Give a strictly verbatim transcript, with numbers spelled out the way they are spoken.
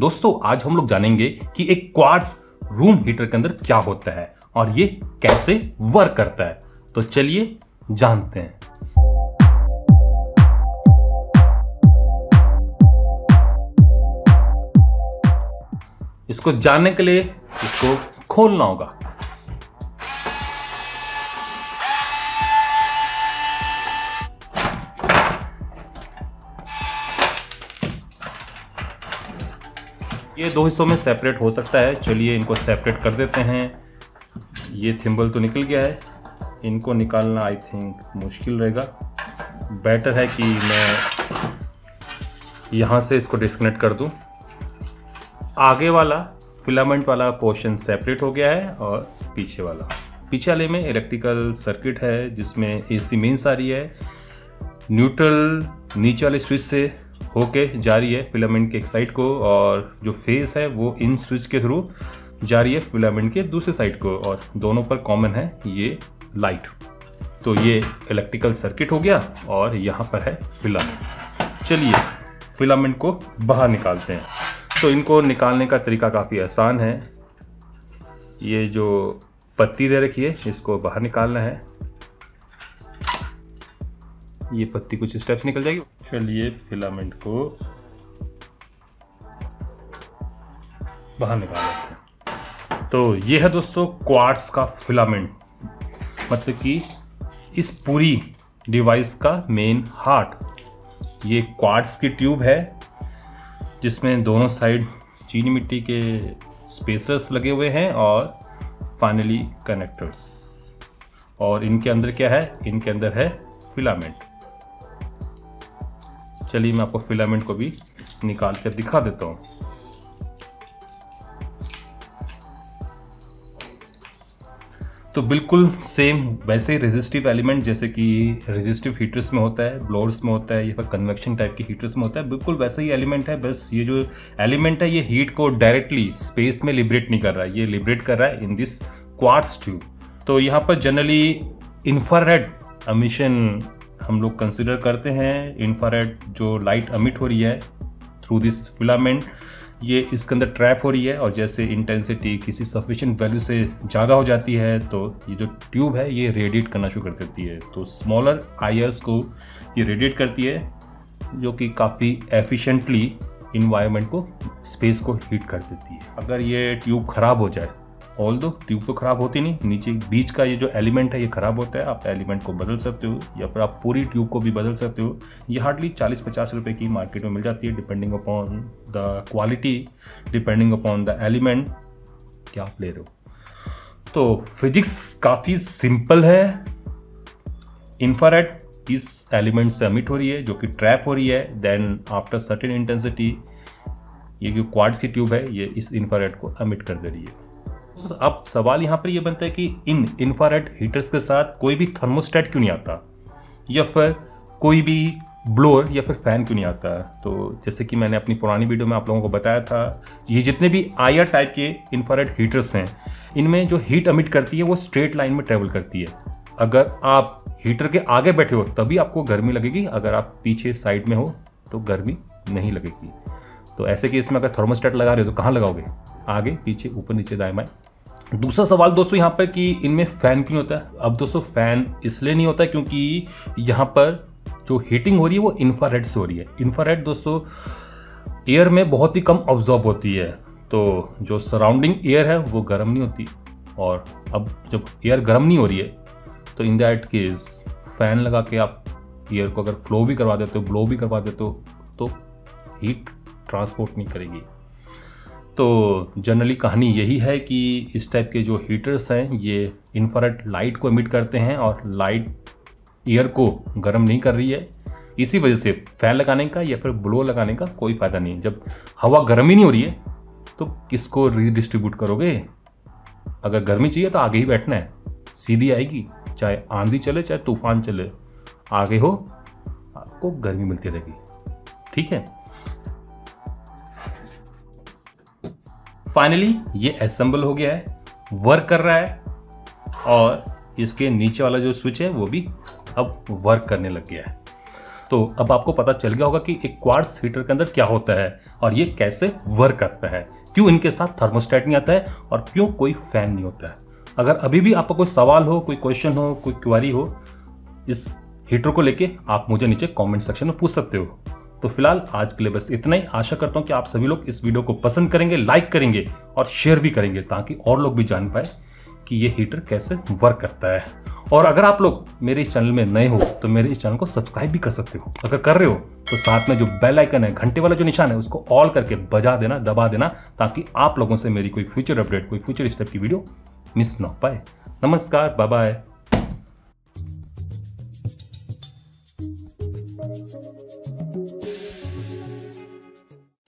दोस्तों आज हम लोग जानेंगे कि एक क्वार्ट्स रूम हीटर के अंदर क्या होता है और ये कैसे वर्क करता है। तो चलिए जानते हैं। इसको जानने के लिए इसको खोलना होगा। ये दो हिस्सों में सेपरेट हो सकता है। चलिए इनको सेपरेट कर देते हैं। ये थिम्बल तो निकल गया है, इनको निकालना आई थिंक मुश्किल रहेगा। बेटर है कि मैं यहाँ से इसको डिस्कनेक्ट कर दूँ। आगे वाला फिलामेंट वाला पोर्शन सेपरेट हो गया है और पीछे वाला पीछे वाले में इलेक्ट्रिकल सर्किट है जिसमें एसी मेन्स आ रही है, न्यूट्रल नीचे वाले स्विच से होके जा रही है फिलामेंट के एक साइड को, और जो फेस है वो इन स्विच के थ्रू जा रही है फिलामेंट के दूसरे साइड को, और दोनों पर कॉमन है ये लाइट। तो ये इलेक्ट्रिकल सर्किट हो गया और यहाँ पर है फिलामेंट। चलिए फिलामेंट को बाहर निकालते हैं। तो इनको निकालने का तरीका काफ़ी आसान है। ये जो पत्ती दे रखी है इसको बाहर निकालना है। ये पत्ती कुछ स्टेप्स निकल जाएगी। चलिए फिलामेंट को बाहर निकाल लेते हैं। तो ये है दोस्तों क्वार्ट्स का फिलामेंट, मतलब कि इस पूरी डिवाइस का मेन हार्ट। ये क्वार्ट्स की ट्यूब है जिसमें दोनों साइड चीनी मिट्टी के स्पेसर्स लगे हुए हैं और फाइनली कनेक्टर्स, और इनके अंदर क्या है, इनके अंदर है फिलामेंट। चलिए मैं आपको फिलामेंट को भी निकाल कर दिखा देता हूँ। तो बिल्कुल सेम वैसे ही रेजिस्टिव एलिमेंट जैसे कि रेजिस्टिव हीटर्स में होता है, ब्लोअर्स में होता है, या फिर कन्वेक्शन टाइप के हीटर्स में होता है, बिल्कुल वैसा ही एलिमेंट है। बस ये जो एलिमेंट है ये हीट को डायरेक्टली स्पेस में लिबरेट नहीं कर रहा है, ये लिबरेट कर रहा है इन दिस क्वार्ट्स ट्यूब। तो यहाँ पर जनरली इंफ्रारेड एमिशन हम लोग कंसिडर करते हैं। इंफ्रारेड जो लाइट अमिट हो रही है थ्रू दिस फिलामेंट, ये इसके अंदर ट्रैप हो रही है, और जैसे इंटेंसिटी किसी सफिशिएंट वैल्यू से ज़्यादा हो जाती है तो ये जो ट्यूब है ये रेडिएट करना शुरू कर देती है। तो स्मॉलर आयर्स को ये रेडिएट करती है जो कि काफ़ी एफिशिएंटली इन्वायरमेंट को, स्पेस को हीट कर देती है। अगर ये ट्यूब ख़राब हो जाए, ऑल दो ट्यूब तो ख़राब होती नहीं, नीचे बीच का ये जो एलिमेंट है ये ख़राब होता है, आप एलिमेंट को बदल सकते हो या फिर आप पूरी ट्यूब को भी बदल सकते हो। ये हार्डली चालीस पचास रुपए की मार्केट में मिल जाती है, depending upon the quality, depending upon the element क्या आप ले रहे हो। तो फिजिक्स काफ़ी सिंपल है। इंफ्रारेड इस एलिमेंट से एमिट हो रही है जो कि ट्रैप हो रही है, देन आफ्टर सर्टेन इंटेंसिटी ये जो क्वार्ट्स की ट्यूब है ये इस इंफ्रारेड को एमिट कर दे रही है। अब सवाल यहाँ पर यह बनता है कि इन इंफ्रारेड हीटर्स के साथ कोई भी थर्मोस्टेट क्यों नहीं आता, या फिर कोई भी ब्लोअर या फिर फैन क्यों नहीं आता। तो जैसे कि मैंने अपनी पुरानी वीडियो में आप लोगों को बताया था, ये जितने भी आयर टाइप के इंफ्रारेड हीटर्स हैं इनमें जो हीट अमिट करती है वो स्ट्रेट लाइन में ट्रेवल करती है। अगर आप हीटर के आगे बैठे हो तभी आपको गर्मी लगेगी, अगर आप पीछे साइड में हो तो गर्मी नहीं लगेगी। तो ऐसे केस में अगर थर्मोस्टेट लगा रहे हो तो कहाँ लगाओगे, आगे पीछे ऊपर नीचे दाएं बाएं। दूसरा सवाल दोस्तों यहाँ पर कि इनमें फ़ैन क्यों होता है। अब दोस्तों फ़ैन इसलिए नहीं होता क्योंकि यहाँ पर जो हीटिंग हो रही है वो इंफ्रारेड से हो रही है। इंफ्रारेड दोस्तों एयर में बहुत ही कम ऑब्जॉर्ब होती है, तो जो सराउंडिंग एयर है वो गर्म नहीं होती, और अब जब एयर गर्म नहीं हो रही है तो इन दैट केस फैन लगा के आप एयर को अगर फ्लो भी करवा देते हो, ब्लो भी करवा देते हो तो हीट ट्रांसपोर्ट नहीं करेगी। तो जनरली कहानी यही है कि इस टाइप के जो हीटर्स हैं ये इंफ्रारेड लाइट को एमिट करते हैं और लाइट एयर को गर्म नहीं कर रही है, इसी वजह से फैन लगाने का या फिर ब्लो लगाने का कोई फ़ायदा नहीं है। जब हवा गर्म ही नहीं हो रही है तो किसको रीडिस्ट्रीब्यूट करोगे। अगर गर्मी चाहिए तो आगे ही बैठना है, सीधी आएगी, चाहे आंधी चले चाहे तूफान चले, आगे हो आपको गर्मी मिलती रहेगी। ठीक है, फाइनली ये असेंबल हो गया है, वर्क कर रहा है, और इसके नीचे वाला जो स्विच है वो भी अब वर्क करने लग गया है। तो अब आपको पता चल गया होगा कि एक क्वार्ट्स हीटर के अंदर क्या होता है और ये कैसे वर्क करता है, क्यों इनके साथ थर्मोस्टेट नहीं आता है और क्यों कोई फैन नहीं होता है। अगर अभी भी आपका कोई सवाल हो, कोई क्वेश्चन हो, कोई क्वारी हो इस हीटर को लेके, आप मुझे नीचे कमेंट सेक्शन में पूछ सकते हो। तो फिलहाल आज के लिए बस इतना ही। आशा करता हूँ कि आप सभी लोग इस वीडियो को पसंद करेंगे, लाइक करेंगे और शेयर भी करेंगे ताकि और लोग भी जान पाए कि ये हीटर कैसे वर्क करता है। और अगर आप लोग मेरे इस चैनल में नए हो तो मेरे इस चैनल को सब्सक्राइब भी कर सकते हो। अगर कर रहे हो तो साथ में जो बेल आइकन है, घंटे वाला जो निशान है, उसको ऑल करके बजा देना, दबा देना, ताकि आप लोगों से मेरी कोई फ्यूचर अपडेट, कोई फ्यूचर स्टेप की वीडियो मिस ना हो पाए। नमस्कार, बाय बाय।